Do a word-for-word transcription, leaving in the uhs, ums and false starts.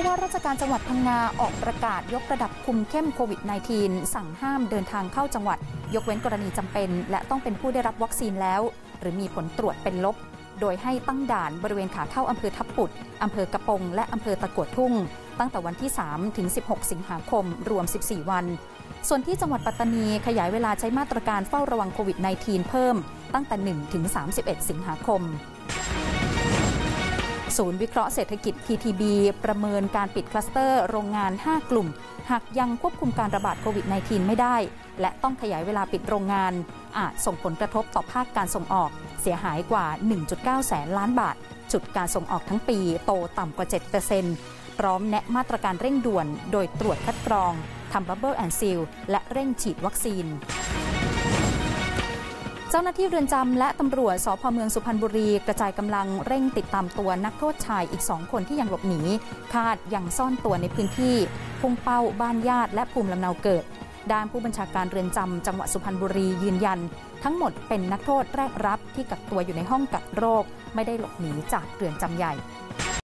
ผู้ว่าราชการจังหวัดพังงาออกประกาศยกระดับคุมเข้มโควิด สิบเก้า สั่งห้ามเดินทางเข้าจังหวัดยกเว้นกรณีจำเป็นและต้องเป็นผู้ได้รับวัคซีนแล้วหรือมีผลตรวจเป็นลบโดยให้ตั้งด่านบริเวณขาเข้าอำเภอทับปุดอำเภอกระปงและอำเภอตะกั่วทุ่งตั้งแต่วันที่สามถึงสิบหกสิงหาคมรวมสิบสี่วันส่วนที่จังหวัดปัตตานีขยายเวลาใช้มาตรการเฝ้าระวังโควิด สิบเก้า เพิ่มตั้งแต่หนึ่งถึงสามสิบเอ็ดสิงหาคมศูนย์วิเคราะห์เศรษฐกิจ ที ที บี ประเมินการปิดคลัสเตอร์โรงงานห้ากลุ่มหากยังควบคุมการระบาดโควิด สิบเก้า ไม่ได้และต้องขยายเวลาปิดโรงงานอาจส่งผลกระทบต่อภาคการส่งออกเสียหายกว่า หนึ่งจุดเก้า แสนล้านบาทจุดการส่งออกทั้งปีโตต่ำกว่า เจ็ดเปอร์เซ็นต์ พร้อมแนะมาตรการเร่งด่วนโดยตรวจคัดกรองทำบับเบิลแอนด์ซีลและเร่งฉีดวัคซีนเจ้าหน้าที่เรือนจำและตำรวจสภ.เมืองสุพรรณบุรีกระจายกำลังเร่งติดตามตัวนักโทษชายอีกสองคนที่ยังหลบหนีคาดยังซ่อนตัวในพื้นที่พุ่งเป้าบ้านญาติและภูมิลำเนาเกิดด้านผู้บัญชาการเรือนจำจังหวัดสุพรรณบุรียืนยันทั้งหมดเป็นนักโทษแรกรับที่กักตัวอยู่ในห้องกักโรคไม่ได้หลบหนีจากเรือนจำใหญ่